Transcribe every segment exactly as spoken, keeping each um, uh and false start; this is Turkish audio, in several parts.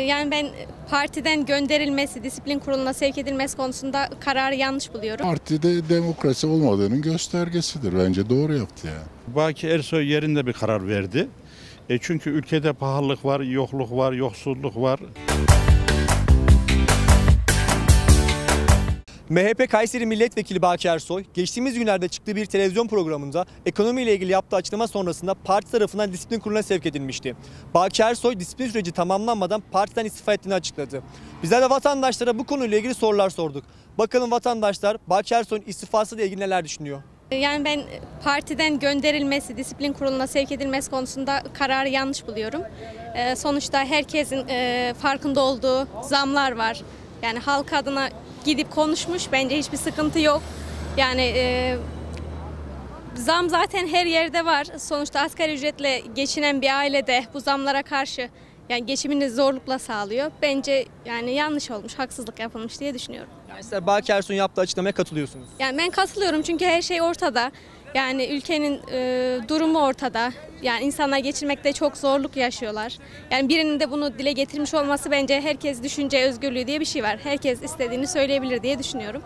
Yani ben partiden gönderilmesi, disiplin kuruluna sevk edilmesi konusunda kararı yanlış buluyorum. Partide demokrasi olmadığının göstergesidir. Bence doğru yaptı yani. Baki Ersoy yerinde bir karar verdi. E çünkü ülkede pahalılık var, yokluk var, yoksulluk var. M H P Kayseri Milletvekili Baki Ersoy, geçtiğimiz günlerde çıktığı bir televizyon programında ekonomiyle ilgili yaptığı açıklama sonrasında parti tarafından disiplin kuruluna sevk edilmişti. Baki Ersoy disiplin süreci tamamlanmadan partiden istifa ettiğini açıkladı. Bizler de vatandaşlara bu konuyla ilgili sorular sorduk. Bakalım vatandaşlar Baki Ersoy'un istifası ile ilgili neler düşünüyor? Yani ben partiden gönderilmesi, disiplin kuruluna sevk edilmesi konusunda kararı yanlış buluyorum. Sonuçta herkesin farkında olduğu zamlar var. Yani halk adına gidip konuşmuş, bence hiçbir sıkıntı yok. Yani e, zam zaten her yerde var. Sonuçta asgari ücretle geçinen bir ailede bu zamlara karşı yani geçimini zorlukla sağlıyor. Bence yani yanlış olmuş, haksızlık yapılmış diye düşünüyorum. Yani siz Baki Ersoy'un yaptığı açıklamaya katılıyorsunuz. Yani ben katılıyorum çünkü her şey ortada. Yani ülkenin e, durumu ortada. Yani insanlar geçirmekte çok zorluk yaşıyorlar. Yani birinin de bunu dile getirmiş olması bence herkes düşünce özgürlüğü diye bir şey var. Herkes istediğini söyleyebilir diye düşünüyorum.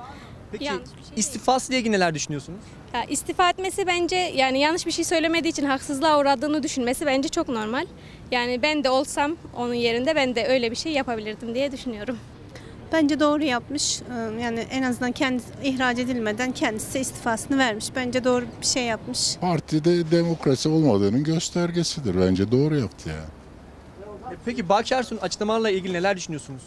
Peki şey istifası ile ilgili neler düşünüyorsunuz? Ya, istifa etmesi bence yani yanlış bir şey söylemediği için haksızlığa uğradığını düşünmesi bence çok normal. Yani ben de olsam onun yerinde ben de öyle bir şey yapabilirdim diye düşünüyorum. Bence doğru yapmış. Yani en azından kendisi ihraç edilmeden kendisi istifasını vermiş. Bence doğru bir şey yapmış. Partide demokrasi olmadığının göstergesidir. Bence doğru yaptı ya. Yani. Peki Baki Ersoy'un açıklamalarla ilgili neler düşünüyorsunuz?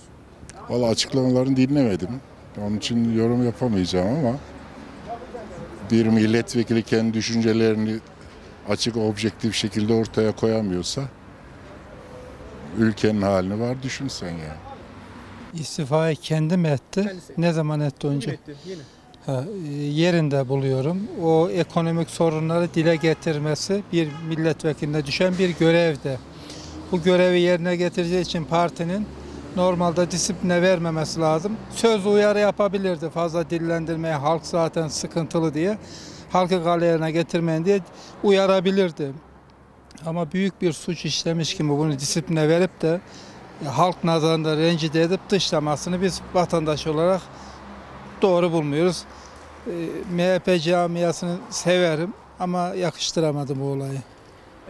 Vallahi açıklamalarını dinlemedim. Onun için yorum yapamayacağım ama bir milletvekili kendi düşüncelerini açık, objektif şekilde ortaya koyamıyorsa ülkenin halini var düşünsen ya. Yani. İstifayı kendim etti. Kendisi. Ne zaman etti önce? Etti, ha, yerinde buluyorum. O ekonomik sorunları dile getirmesi bir milletvekiline düşen bir görevdi. Bu görevi yerine getireceği için partinin normalde disipline vermemesi lazım. Söz uyarı yapabilirdi fazla dillendirmeye. Halk zaten sıkıntılı diye. Halkı galeyana getirmeyin diye uyarabilirdi. Ama büyük bir suç işlemiş gibi bunu disipline verip de halk nazarında rencide edip dışlamasını biz vatandaş olarak doğru bulmuyoruz. E, M H P camiasını severim ama yakıştıramadım bu olayı.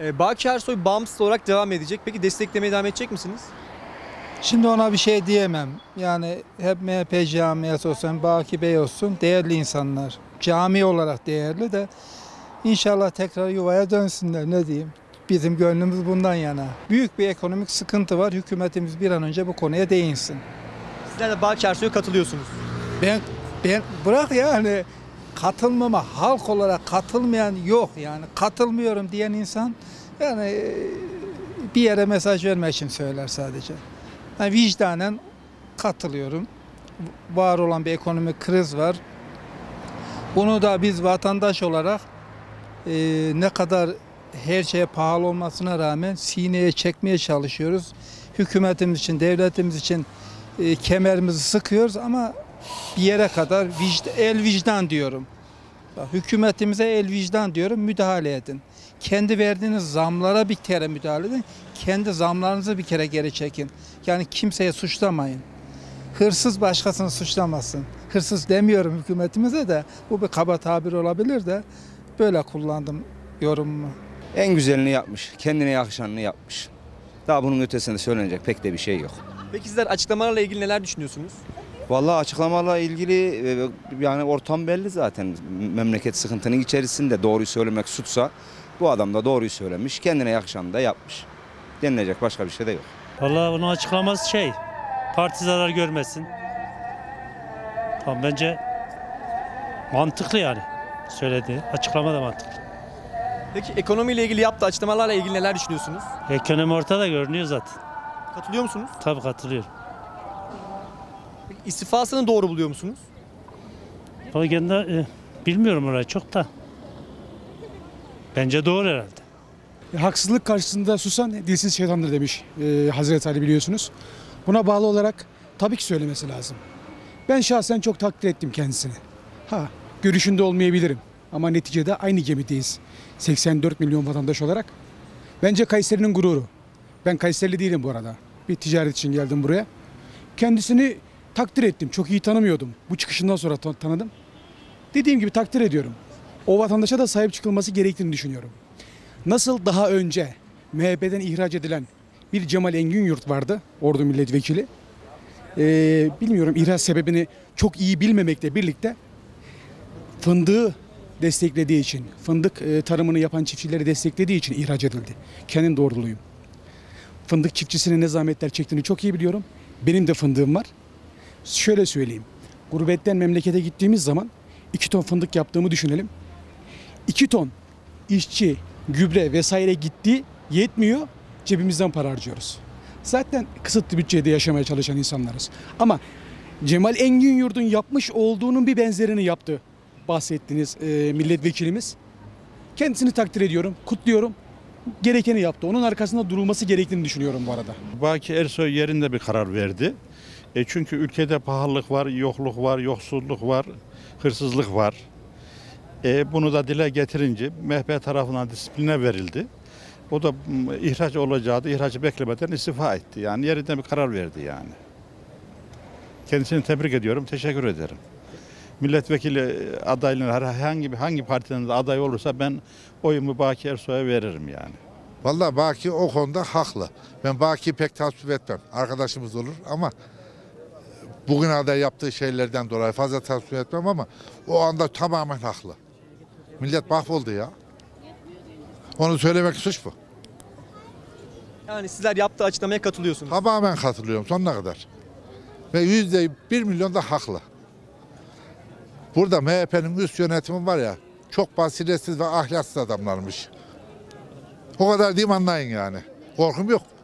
E, Baki Ersoy bağımsız olarak devam edecek. Peki desteklemeye devam edecek misiniz? Şimdi ona bir şey diyemem. Yani hep M H P camiası olsun, Baki Bey olsun değerli insanlar. Cami olarak değerli de inşallah tekrar yuvaya dönsünler, ne diyeyim. Bizim gönlümüz bundan yana. Büyük bir ekonomik sıkıntı var. Hükümetimiz bir an önce bu konuya değinsin. Sizler de Baki Ersoy'a katılıyorsunuz. Ben, ben bırak yani katılmama, halk olarak katılmayan yok yani. Katılmıyorum diyen insan yani bir yere mesaj vermek için söyler sadece. Yani vicdanen katılıyorum. Var olan bir ekonomik kriz var. Bunu da biz vatandaş olarak e, ne kadar her şeye pahalı olmasına rağmen sineye çekmeye çalışıyoruz. Hükümetimiz için, devletimiz için e, kemerimizi sıkıyoruz ama bir yere kadar vicdan, el vicdan diyorum. Bak, hükümetimize el vicdan diyorum, müdahale edin. Kendi verdiğiniz zamlara bir kere müdahale edin. Kendi zamlarınızı bir kere geri çekin. Yani kimseye suçlamayın. Hırsız başkasını suçlamasın. Hırsız demiyorum hükümetimize de. Bu bir kaba tabir olabilir de böyle kullandım yorumumu. En güzelini yapmış, kendine yakışanını yapmış. Daha bunun ötesinde söylenecek pek de bir şey yok. Peki sizler açıklamalarla ilgili neler düşünüyorsunuz? Vallahi açıklamalarla ilgili yani ortam belli zaten. Memleket sıkıntının içerisinde doğruyu söylemek suçsa bu adam da doğruyu söylemiş, kendine yakışanını da yapmış. Denilecek başka bir şey de yok. Vallahi bunun açıklaması şey, parti zarar görmesin. Tam bence mantıklı yani söylediği. Açıklama da mantıklı. Peki ekonomiyle ilgili yaptığı açıklamalarla ilgili neler düşünüyorsunuz? Ekonomi ortada görünüyor zaten. Katılıyor musunuz? Tabii katılıyorum. Peki, istifasını doğru buluyor musunuz? O kendi, e, bilmiyorum orayı çok da. Bence doğru herhalde. E, haksızlık karşısında susan dilsiz şeytandır demiş e, Hazreti Ali biliyorsunuz. Buna bağlı olarak tabii ki söylemesi lazım. Ben şahsen çok takdir ettim kendisini. Ha, görüşünde olmayabilirim. Ama neticede aynı gemideyiz. seksen dört milyon vatandaş olarak. Bence Kayseri'nin gururu. Ben Kayserili değilim bu arada. bir ticaret için geldim buraya. Kendisini takdir ettim. Çok iyi tanımıyordum. Bu çıkışından sonra tanıdım. Dediğim gibi takdir ediyorum. O vatandaşa da sahip çıkılması gerektiğini düşünüyorum. Nasıl daha önce M H P'den ihraç edilen bir Cemal Engin Yurt vardı, Ordu milletvekili. Ee, bilmiyorum, ihraç sebebini çok iyi bilmemekle birlikte fındığı desteklediği için, fındık e, tarımını yapan çiftçileri desteklediği için ihraç edildi. Kendim doğruluyum. Fındık çiftçisinin ne zahmetler çektiğini çok iyi biliyorum. Benim de fındığım var. Şöyle söyleyeyim, gurbetten memlekete gittiğimiz zaman iki ton fındık yaptığımı düşünelim. iki ton işçi, gübre vesaire gitti, yetmiyor, cebimizden para harcıyoruz. Zaten kısıtlı bütçede yaşamaya çalışan insanlarız. Ama Cemal Engin Yurt'un yapmış olduğunun bir benzerini yaptı bahsettiğiniz e, milletvekilimiz. Kendisini takdir ediyorum, kutluyorum. Gerekeni yaptı. Onun arkasında durulması gerektiğini düşünüyorum bu arada. Baki Ersoy yerinde bir karar verdi. E çünkü ülkede pahalılık var, yokluk var, yoksulluk var, hırsızlık var. E bunu da dile getirince M H P tarafından disipline verildi. O da ihraç olacağı da ihracı beklemeden istifa etti. Yani yerinden bir karar verdi yani. Kendisini tebrik ediyorum, teşekkür ederim. Milletvekili adaylığına herhangi bir hangi partinin de aday olursa ben oyumu Baki Ersoy'a veririm yani. Vallahi Baki o konuda haklı. Ben Baki'yi pek tasvip etmem. Arkadaşımız olur ama bugün aday yaptığı şeylerden dolayı fazla tasvip etmem ama o anda tamamen haklı. Millet mahvoldu ya. Onu söylemek suç mu? Yani sizler yaptığı açıklamaya katılıyorsunuz. Tamamen katılıyorum sonuna kadar. Ve yüzde bir milyon da haklı. Burada M H P'nin üst yönetimi var ya, çok basiretsiz ve ahlaksız adamlarmış. O kadar diyeyim, anlayın yani. Korkum yok.